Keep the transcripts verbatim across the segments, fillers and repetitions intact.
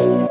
We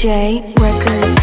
D J Records.